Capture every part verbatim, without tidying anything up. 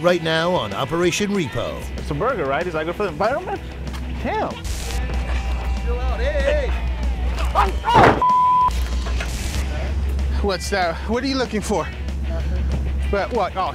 right now on Operation Repo. It's a burger, right? Is that good for the environment? Damn. Still out. Hey, hey. Oh, oh. What's that? What are you looking for? Nothing. But what? Oh.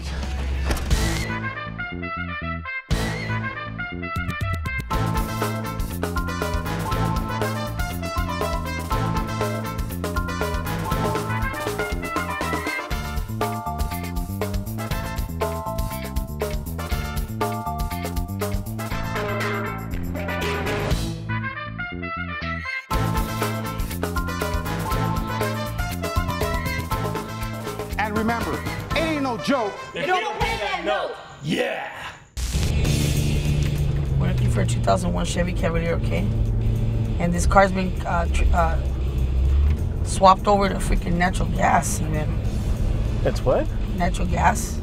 And remember, it ain't no joke. If you don't pay that note, yeah. We're looking for a two thousand one Chevy Cavalier, okay? And this car's been uh, uh, swapped over to freaking natural gas, man. That's what? Natural gas.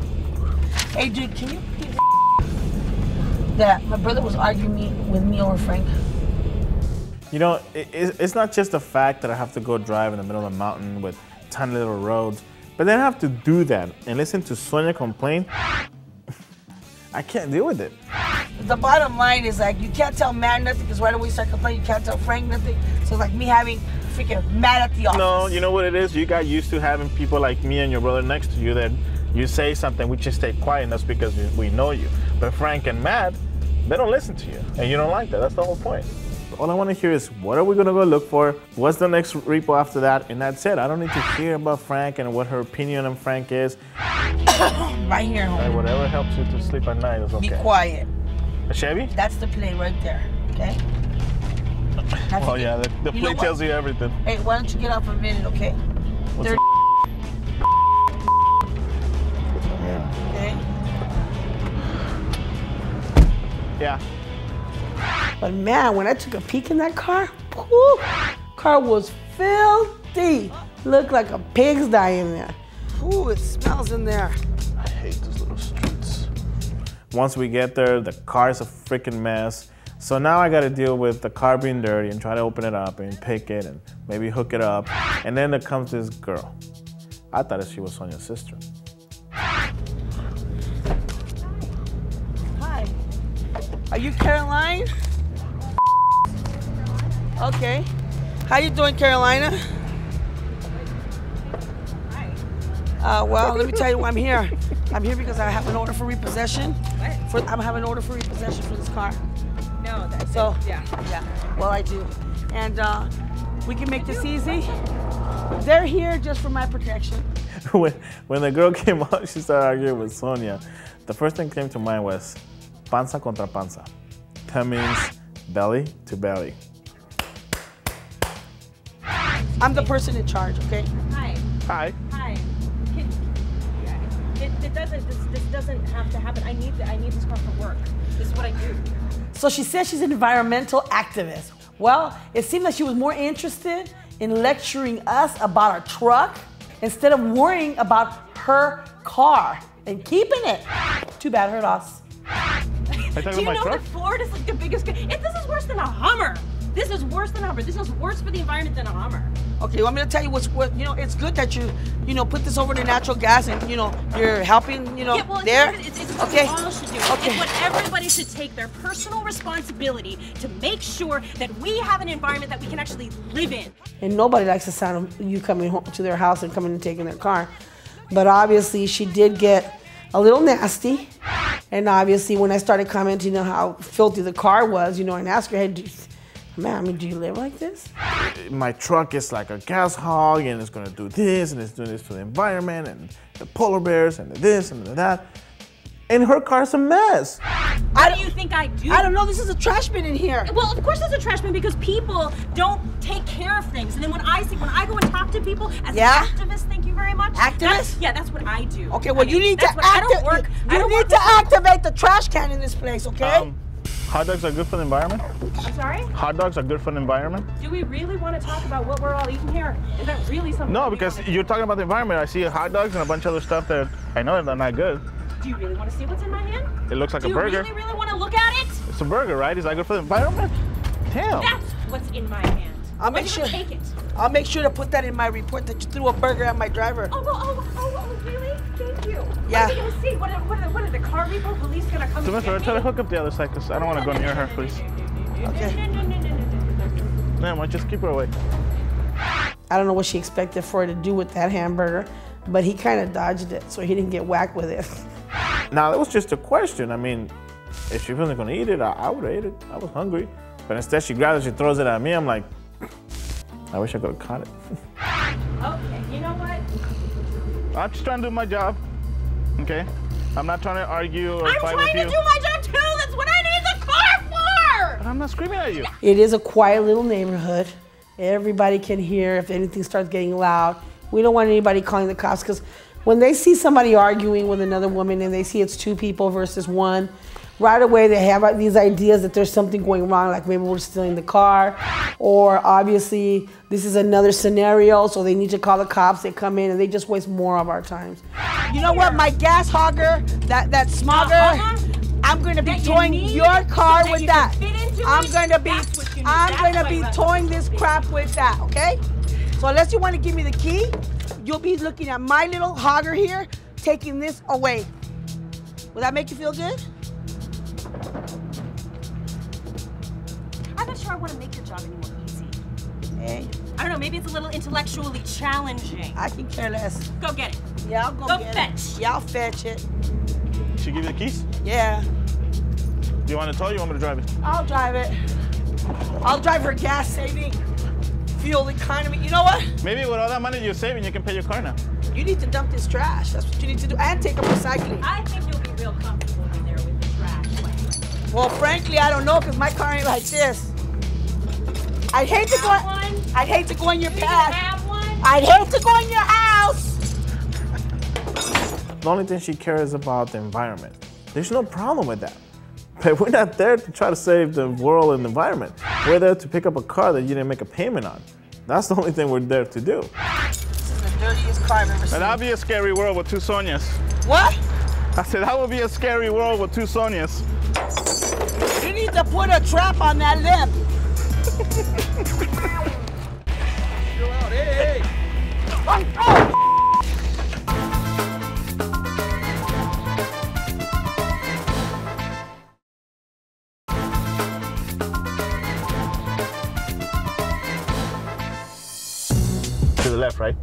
Hey, dude, can you please that? My brother was arguing me, with me over Frank. You know, it, it's not just the fact that I have to go drive in the middle of the mountain with tiny little roads. But then I have to do that and listen to Sonia complain. I can't deal with it. The bottom line is, like, you can't tell Matt nothing because right away you start complaining, you can't tell Frank nothing. So it's like me having freaking Matt at the office. No, you know what it is? You got used to having people like me and your brother next to you that you say something, we just stay quiet, and that's because we know you. But Frank and Matt, they don't listen to you, and you don't like that. That's the whole point. All I want to hear is, what are we going to go look for? What's the next repo after that? And that's it. I don't need to hear about Frank and what her opinion on Frank is. Right here, homie. Right, whatever helps you to sleep at night is okay. Be quiet. A Chevy? That's the play right there, okay? That's oh, yeah, the, the play tells you everything. Hey, why don't you get up a minute, okay? What's the okay? Yeah. But man, when I took a peek in that car, whew, car was filthy. Looked like a pigsty in there. Ooh, it smells in there. I hate those little streets. Once we get there, the car's a freaking mess. So now I gotta deal with the car being dirty and try to open it up and pick it and maybe hook it up. And then there comes this girl. I thought she was Sonia's sister. Hi. Are you Caroline? Okay. How you doing, Carolina? Hi. Uh, well, let me tell you why I'm here. I'm here because I have an order for repossession. What? For, I'm having an order for repossession for this car. No, that's so, it. Yeah, yeah. Well, I do. And uh, we can make this easy. They're here just for my protection. when, when the girl came out, she started arguing with Sonia. The first thing that came to mind was panza contra panza. That means belly to belly. I'm the person in charge, okay? Hi. Hi. Hi. It, it, it doesn't, this, this doesn't have to happen. I need, the, I need this car for work. This is what I do. So she says she's an environmental activist. Well, it seemed like she was more interested in lecturing us about our truck instead of worrying about her car and keeping it. Too bad, her loss. Do you know truck? That Ford is like the biggest, it, this is worse than a Hummer. This is worse than a Hummer. This is worse for the environment than a Hummer. Okay, well, I'm gonna tell you what's what. You know, it's good that you, you know, put this over to natural gas, and you know, you're helping. You know, yeah, well, it's there. It's, it's what okay. all should do. Okay. It's what everybody should take their personal responsibility to make sure that we have an environment that we can actually live in. And nobody likes the sound of you coming home to their house and coming and taking their car, but obviously she did get a little nasty. And obviously, when I started commenting on you know, how filthy the car was, you know, and asked her, hey, do, man, I mean, do you live like this? My truck is like a gas hog, and it's gonna do this, and it's doing this for the environment, and the polar bears, and the this, and the that. And her car's a mess. What do you think I do? I don't know, this is a trash bin in here. Well, of course there's a trash bin because people don't take care of things. And then when I see, when I go and talk to people, as yeah. an activist, thank you very much. Activist? That's, yeah, that's what I do. Okay, well I mean, you need to activate. I don't work. You, you I don't need work to activate the trash can in this place, okay? Um, Hot dogs are good for the environment? I'm sorry? Hot dogs are good for the environment? Do we really want to talk about what we're all eating here? Is that really something? No, because you're talking about the environment. I see hot dogs and a bunch of other stuff that I know they're not good. Do you really want to see what's in my hand? It looks like a burger. Do you really, really want to look at it? It's a burger, right? Is that good for the environment? Damn. That's what's in my hand. I'll make sure. Take it. I'll make sure to put that in my report that you threw a burger at my driver. Oh, oh, oh, oh, really? Thank you. Yeah. What are we gonna see? What are, what are, what are the car repo police gonna come? So Mister, try to hook up the other side, cause I don't want to go near her, please. Okay. Ma'am, I just keep her away. I don't know what she expected Froy to do with that hamburger, but he kind of dodged it, so he didn't get whacked with it. Now, that was just a question. I mean, if she wasn't gonna eat it, I, I would have ate it. I was hungry. But instead, she grabs it, she throws it at me. I'm like, I wish I could have caught it. Okay, you know what? I'm just trying to do my job, okay? I'm not trying to argue or I'm fight with you. I'm trying to do my job too! That's what I need the car for! But I'm not screaming at you. It is a quiet little neighborhood. Everybody can hear if anything starts getting loud. We don't want anybody calling the cops, because when they see somebody arguing with another woman and they see it's two people versus one, right away they have these ideas that there's something going wrong, like maybe we're stealing the car, or obviously this is another scenario, so they need to call the cops. They come in and they just waste more of our time. You know what, my gas hogger, that, that smogger, uh -huh. I'm going to be towing you your car so that with you that. I'm going to be, I'm going to be towing this crap with that, okay? So unless you want to give me the key, you'll be looking at my little hogger here, taking this away. Will that make you feel good? I'm not sure I want to make your job any more easy. Hey. I don't know, maybe it's a little intellectually challenging. I can care less. Go get it. Yeah, I'll go, go get fetch. it. Go fetch. Yeah, I'll fetch it. Should I give you the keys? Yeah. Do you want to tow or you want me to drive it? I'll drive it. I'll drive her gas saving, fuel economy. You know what? Maybe with all that money you're saving, you can pay your car now. You need to dump this trash. That's what you need to do. And take up recycling. I think you'll be real comfortable in there with the trash. Well, frankly, I don't know, because my car ain't like this. I'd hate to go. I'd hate to go in your path. I'd hate to go in your house. The only thing she cares about the environment. There's no problem with that. But we're not there to try to save the world and the environment. We're there to pick up a car that you didn't make a payment on. That's the only thing we're there to do. This is the dirtiest car I've ever seen. That'd be a scary world with two Sonias. What? I said that would be a scary world with two Sonias. You need to put a trap on that lip. You're out. Hey, hey. Oh, oh. To the left, right?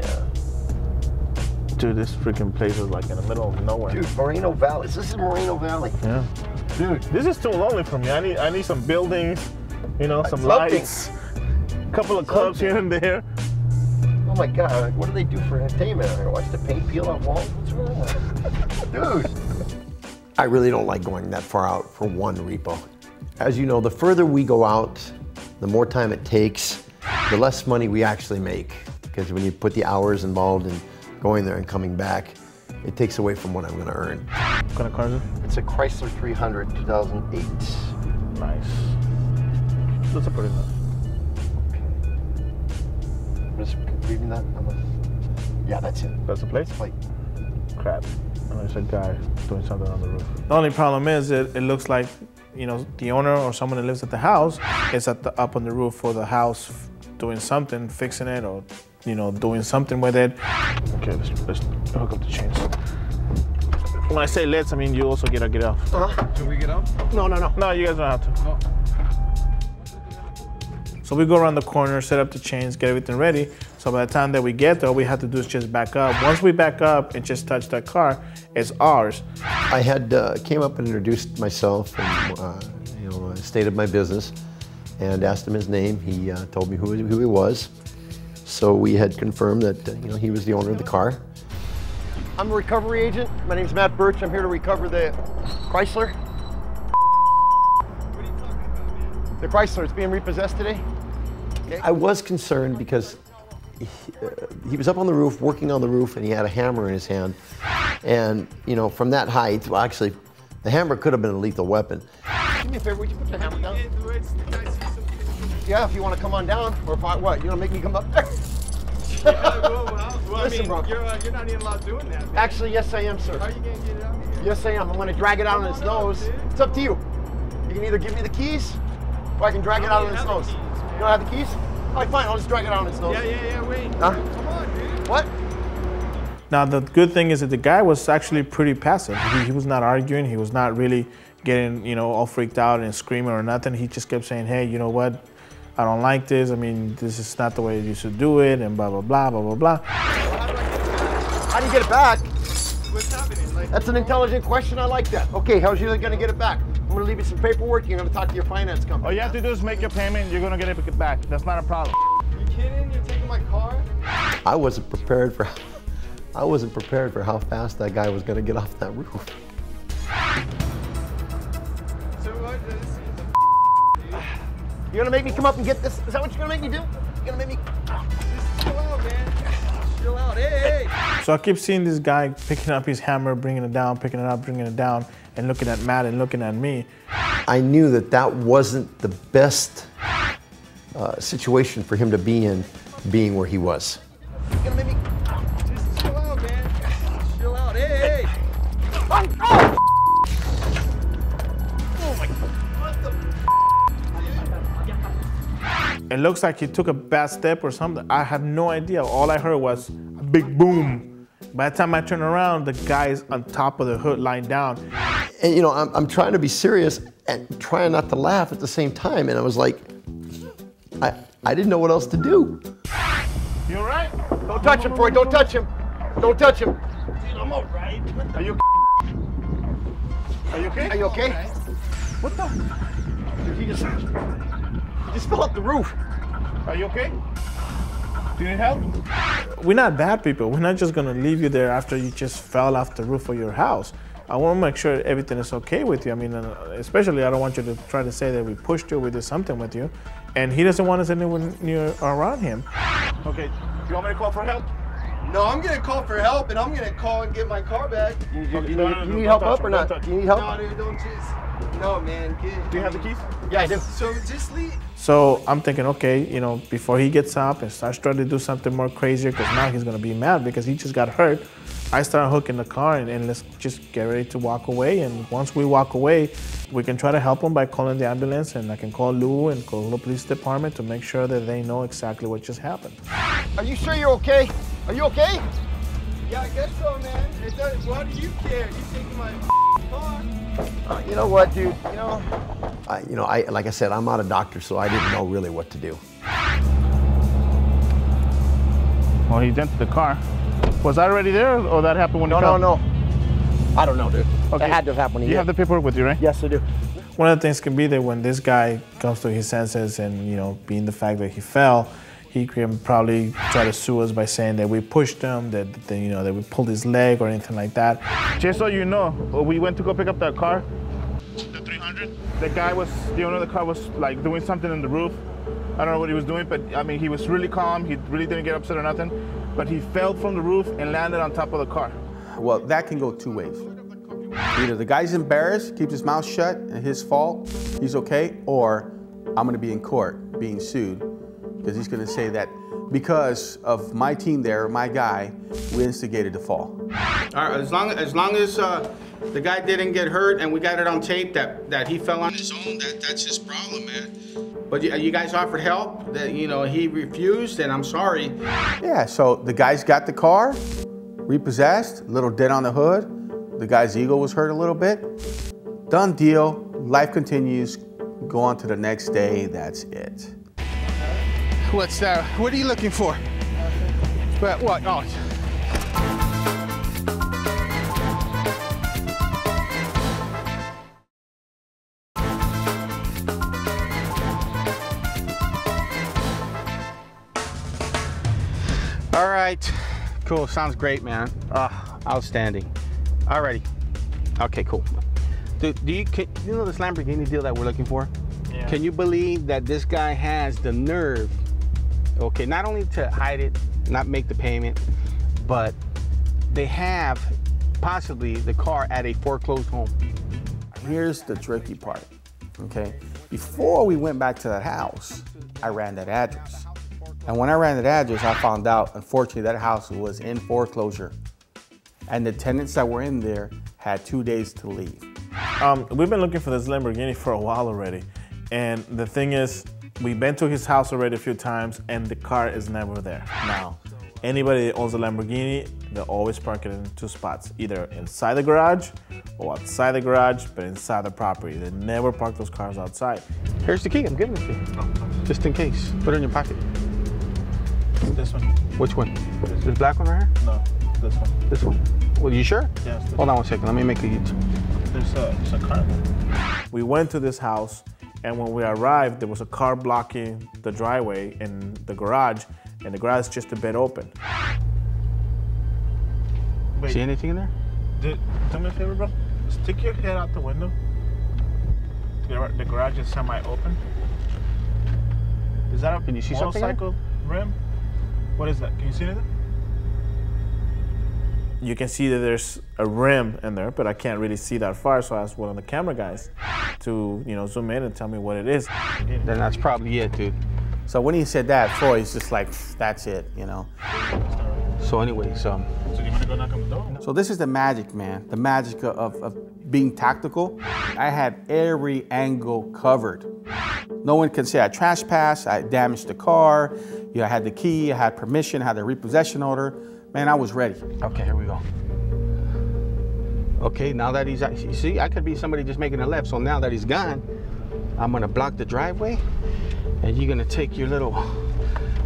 Yeah. Dude, this freaking place is like in the middle of nowhere. Dude, Moreno Valley. This is Moreno Valley. Yeah. Dude, this is too lonely for me. I need, I need some buildings, you know, some lights, a couple of clubs here and there. Oh my God, what do they do for entertainment out here? Watch the paint peel on walls? What's wrong with that? Dude. I really don't like going that far out for one repo. As you know, the further we go out, the more time it takes, the less money we actually make. Because when you put the hours involved in going there and coming back, it takes away from what I'm gonna earn. What kind of car is it? It's a Chrysler three hundred, two thousand eight. Nice. That's a pretty nice. Okay. I'm just leaving that. I'm like, yeah, that's it. That's the place? Like, crap. And there's a guy doing something on the roof. The only problem is it, it looks like, you know, the owner or someone that lives at the house is at the, up on the roof for the house doing something, fixing it or, you know, doing something with it. Okay, let's, let's hook up the chains. When I say let's, I mean you also gotta get off. Uh-huh. Should we get off? No, no, no. No, you guys don't have to. No. So we go around the corner, set up the chains, get everything ready. So by the time that we get there, all we have to do is just back up. Once we back up and just touch that car, it's ours. I had uh, came up and introduced myself, and uh, you know, stated my business, and asked him his name. He uh, told me who, who he was. So we had confirmed that uh, you know, he was the owner of the car. I'm a recovery agent. My name's Matt Burch. I'm here to recover the Chrysler. What are you talking about, man? The Chrysler. It's being repossessed today. Okay. I was concerned because he, uh, he was up on the roof, working on the roof, and he had a hammer in his hand. And, you know, from that height, well, actually, the hammer could have been a lethal weapon. Do me a favor, would you put the hammer down? Yeah, if you want to come on down, or if I, what, you want to make me come up there? Yeah, well, well, well, listen, I mean, bro. You're, uh, you're not even allowed doing that. Man. Actually, yes, I am, sir. How are you going to get it out here? Yes, I am. I'm going to drag it out on his nose. Dude. It's up to you. You can either give me the keys, or I can drag I it out on his nose. Keys, you don't have the keys? All right, fine. I'll just drag it out on his nose. Yeah, yeah, yeah, wait. Huh? Come on, dude. What? Now, the good thing is that the guy was actually pretty passive. He, he was not arguing. He was not really getting, you know, all freaked out and screaming or nothing. He just kept saying, hey, you know what? I don't like this. I mean, this is not the way you should do it, and blah, blah, blah, blah, blah, blah. How do you get it back? What's happening? Like, that's an intelligent question. I like that. Okay, how's you going to get it back? I'm going to leave you some paperwork. You're going to talk to your finance company. All you have to do is make your payment. You're going to get it back. That's not a problem. You kidding? You're taking my car? I wasn't prepared for... I wasn't prepared for how fast that guy was gonna get off that roof. So what is this? You're gonna make me come up and get this? Is that what you're gonna make me do? You're gonna make me... Just chill out, man. Chill out, hey, hey. So I keep seeing this guy picking up his hammer, bringing it down, picking it up, bringing it down, and looking at Matt and looking at me. I knew that that wasn't the best uh, situation for him to be in, being where he was. You're gonna make me... Oh, oh my God. What the... It looks like he took a bad step or something. I had no idea. All I heard was a big boom. By the time I turn around, the guy is on top of the hood, lying down. And you know, I'm, I'm trying to be serious and trying not to laugh at the same time. And I was like, I, I didn't know what else to do. You all right? Don't touch him, Froy. Don't touch him. Don't touch him. Dude, I'm all right. Are you... Are you okay? Are you okay? Right. What the? Dude, he just, he just fell off the roof. Are you okay? Do you need help? We're not bad people. We're not just gonna leave you there after you just fell off the roof of your house. I want to make sure everything is okay with you. I mean, especially I don't want you to try to say that we pushed you, we did something with you, and he doesn't want us anywhere near around him. Okay. Do you want me to call for help? No, I'm gonna call for help, and I'm gonna call and get my car back. You, you, you, no, no, you no, need help up or not? Do you need help? No, dude, don't just. No, man. Get, do you have the keys? Yeah, I do. So just leave. So I'm thinking, okay, you know, before he gets up and starts trying to do something more crazier, because now he's gonna be mad because he just got hurt. I start hooking the car, and, and let's just get ready to walk away. And once we walk away, we can try to help him by calling the ambulance, and I can call Lou and call the police department to make sure that they know exactly what just happened. Are you sure you're okay? Are you okay? Yeah, I guess so, man. It does. Why do you care? You're taking my car. Uh, you know what, dude? You know, I, you know, I like I said, I'm not a doctor, so I didn't know really what to do. Well, he dented the car. Was I already there, or that happened when? No, no, no. I don't know, dude. Okay. It had to happen when he... You did. Have the paperwork with you, right? Yes, I do. One of the things can be that when this guy comes to his senses, and you know, being the fact that he fell, he can probably try to sue us by saying that we pushed him, that, that you know, that we pulled his leg or anything like that. Just so you know, we went to go pick up that car, the three hundred. The guy was, you know, the car was like doing something in the roof. I don't know what he was doing, but I mean, he was really calm. He really didn't get upset or nothing, but he fell from the roof and landed on top of the car. Well, that can go two ways. Either the guy's embarrassed, keeps his mouth shut, and his fault, he's okay, or I'm gonna be in court being sued. Because he's going to say that because of my team there, my guy, we instigated the fall. All right, as long as long as uh, the guy didn't get hurt and we got it on tape that that he fell on his own, that that's his problem, man. But you, you guys offered help that, you know, he refused, and I'm sorry. Yeah. So the guy's got the car repossessed, a little dent on the hood. The guy's ego was hurt a little bit. Done deal. Life continues. Go on to the next day. That's it. What's that? What are you looking for? But what? Oh. All right. Cool. Sounds great, man. Ah, uh, outstanding. Alrighty. Okay, cool. Dude, do you can, you know this Lamborghini deal that we're looking for? Yeah. Can you believe that this guy has the nerve? Okay, not only to hide it, not make the payment, but they have possibly the car at a foreclosed home. Here's the tricky part, okay? Before we went back to that house, I ran that address. And when I ran that address, I found out, unfortunately, that house was in foreclosure. And the tenants that were in there had two days to leave. Um, we've been looking for this Lamborghini for a while already. And the thing is, we've been to his house already a few times, and the car is never there now. Anybody that owns a Lamborghini, they always park it in two spots, either inside the garage or outside the garage, but inside the property. They never park those cars outside. Here's the key, I'm giving it to you, just in case. Put it in your pocket. This one. Which one? This, this black one right here? No, this one. This one? Well, you sure? Yes. Hold one. on one second, let me make it. There's a, there's a car. We went to this house, and when we arrived, there was a car blocking the driveway and the garage, and the garage is just a bit open. Wait, see anything in there? Did, do me a favor, bro. Stick your head out the window. The, the garage is semi-open. Is that a Can you see motorcycle something rim? What is that? Can you see anything? You can see that there's a rim in there, but I can't really see that far, so I asked one of the camera guys to, you know, zoom in and tell me what it is. Then that's probably it, dude. So when he said that, Froy's just like, that's it, you know. So anyway, so. So you want to go knock on the door? So this is the magic, man. The magic of, of being tactical. I had every angle covered. No one can say I trespassed, I damaged the car, you know, I had the key, I had permission, I had a repossession order. Man, I was ready. Okay, here we go. Okay, now that he's, you see, I could be somebody just making a left, so now that he's gone, I'm gonna block the driveway, and you're gonna take your little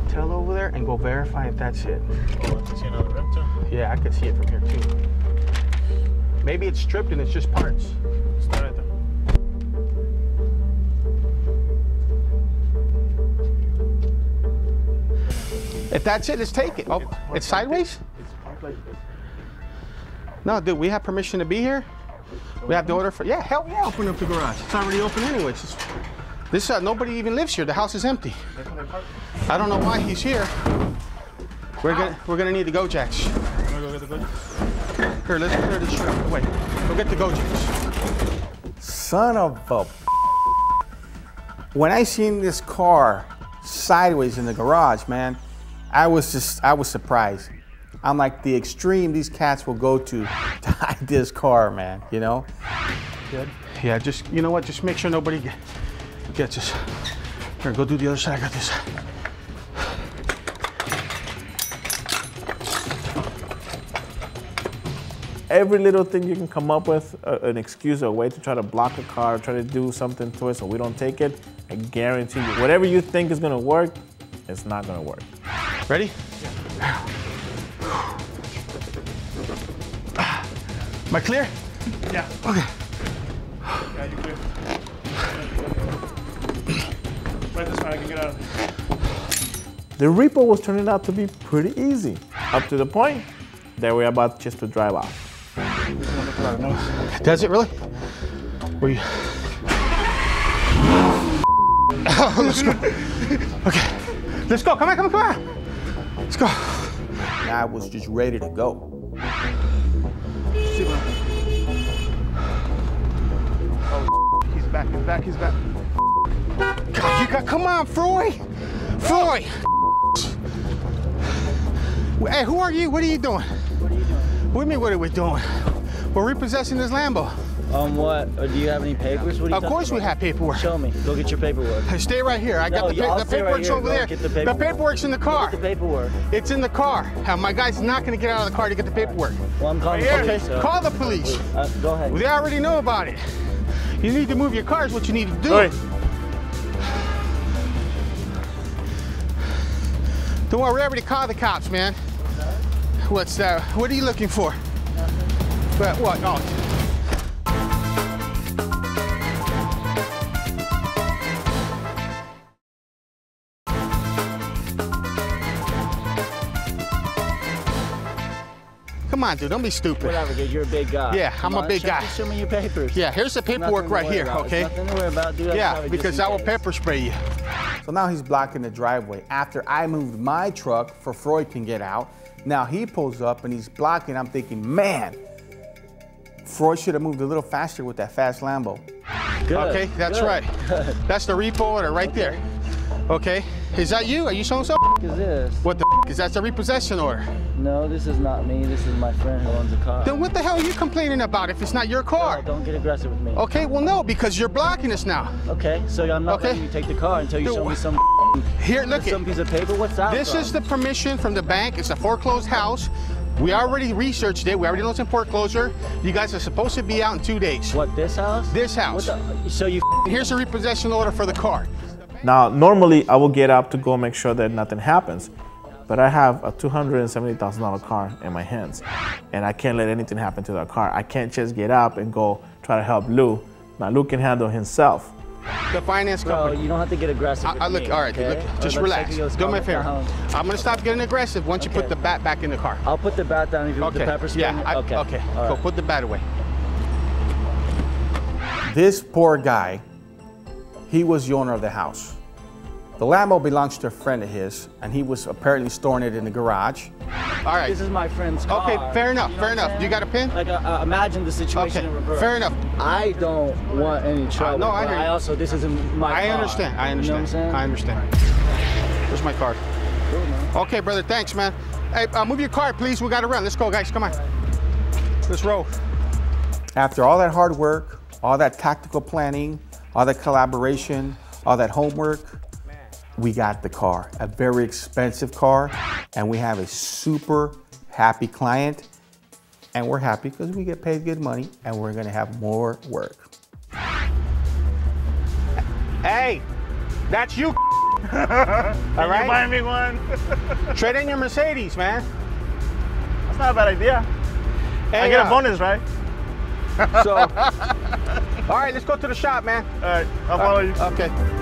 tail over there and go verify if that's it. Oh, I can see another rim too? Yeah, I could see it from here too. Maybe it's stripped and it's just parts. It's not right there. If that's it, let's take it. Oh, it's, it's sideways? It's parked like this. No, dude, we have permission to be here. We have the order for, yeah, hell yeah, open up the garage. It's already open anyway. It's just, this, uh, nobody even lives here. The house is empty. I don't know why he's here. We're gonna, we're gonna need the Go-Jacks. I'm gonna go get the Go-Jacks. Here, let's clear this shit. Wait, go get the Go-Jacks. Son of a. When I seen this car sideways in the garage, man, I was just, I was surprised. I'm like, the extreme these cats will go to to hide this car, man, you know? Good. Yeah, just, you know what, just make sure nobody gets us. Here, go do the other side, I got this. Every little thing you can come up with, uh, an excuse or a way to try to block a car, try to do something to it so we don't take it, I guarantee you, whatever you think is gonna work, it's not gonna work. Ready? Yeah. Am I clear? Yeah. Okay. Yeah, you're clear. Right this way, I can get out of here. The repo was turning out to be pretty easy. Up to the point that we're about just to drive off. Does it really? Were you... Let's go. Okay. Let's go, come on, come on, come on. Let's go. And I was just ready to go. Oh, he's back, he's back, he's back. God, you got, come on, Froy. Froy. Hey, who are you? What are you doing? What are you doing? What do you mean, what are we doing? We're repossessing this Lambo. Um, what? Or do you have any papers? What are you of course about? We have paperwork. Show me. Go get your paperwork. Hey, stay right here. I no, got the, pa the paperwork's right over Go there. The, paperwork. the paperwork's in the car. Go get the paperwork. It's in the car. Now, my guy's not going to get out of the car to get the paperwork. Well, I'm calling right the police. So. Call the police. Uh, go ahead. Well, they already know about it. You need to move your car is what you need to do. Right. Don't worry, we're ready to call the cops, man. What's that? What's that? What are you looking for? Nothing. But what? Oh. Come on, dude, don't be stupid. Whatever, dude, you're a big guy. Yeah, Come I'm on, a big guy. Show me your papers. Yeah, here's the paperwork right here, about. okay? There's nothing to worry about, dude. Yeah, because I will pepper spray you. So now he's blocking the driveway. After I moved my truck for Froy can get out, now he pulls up and he's blocking. I'm thinking, man, Froy should have moved a little faster with that fast Lambo. Good. Okay, that's Good. right. Good. That's the repo order right okay. there. Okay, is that you? Are you showing something? What the f is this? What the f is that? That's a repossession order. No, this is not me. This is my friend who owns a car. Then what the hell are you complaining about if it's not your car? No, don't get aggressive with me. Okay, well, no, because you're blocking us now. Okay, so I'm not okay. letting you take the car until you Dude. show me some Here, look at some piece of paper. What's that? This from? is the permission from the bank. It's a foreclosed house. We already researched it. We already know it's in foreclosure. You guys are supposed to be out in two days. What, this house? This house. What the, so you. Here's a repossession order for the car. Now, normally I will get up to go make sure that nothing happens, but I have a two hundred seventy thousand dollar car in my hands, and I can't let anything happen to that car. I can't just get up and go try to help Lou. Now, Lou can handle himself. The finance company. Bro, you don't have to get aggressive. I, I look, me, all right, okay? look, just relax. Do me a favor. I'm gonna stop getting aggressive once okay. you put the bat back in the car. I'll put the bat down if you want okay. the pepper spray. Yeah, I, okay, okay. Right. Go put the bat away. This poor guy, he was the owner of the house. The Lambo belongs to a friend of his, and he was apparently storing it in the garage. All right. This is my friend's car. Okay, fair enough, you know fair enough. You got a pin? Like, uh, uh, imagine the situation okay. in reverse. Fair enough. I don't want any trouble, uh, no, I, but I also, this isn't my I car. Understand. I understand, I understand. I understand. Where's my card? Cool, man. Okay, brother, thanks, man. Hey, uh, move your car, please. We got to run. Let's go, guys, come on. Let's roll. After all that hard work, all that tactical planning, all that collaboration, all that homework, we got the car, a very expensive car, and we have a super happy client, and we're happy because we get paid good money, and we're gonna have more work. Hey, that's you. All right, you buy me one. Trade in your Mercedes, man. That's not a bad idea. Hey, I get uh, a bonus, right? So, all right, let's go to the shop, man. All right, I'll follow uh, you. Okay.